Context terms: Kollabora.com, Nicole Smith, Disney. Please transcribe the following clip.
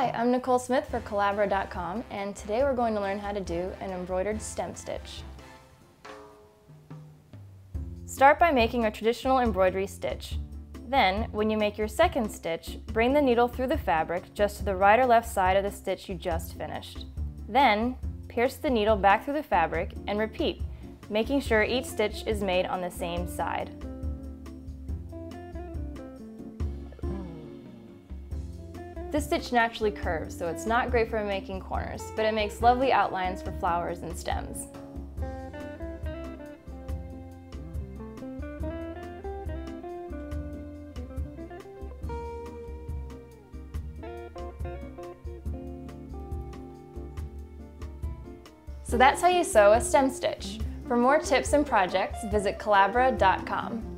Hi, I'm Nicole Smith for Kollabora.com, and today we're going to learn how to do an embroidered stem stitch. Start by making a traditional embroidery stitch. Then, when you make your second stitch, bring the needle through the fabric just to the right or left side of the stitch you just finished. Then, pierce the needle back through the fabric and repeat, making sure each stitch is made on the same side. This stitch naturally curves, so it's not great for making corners, but it makes lovely outlines for flowers and stems. So that's how you sew a stem stitch. For more tips and projects, visit Kollabora.com.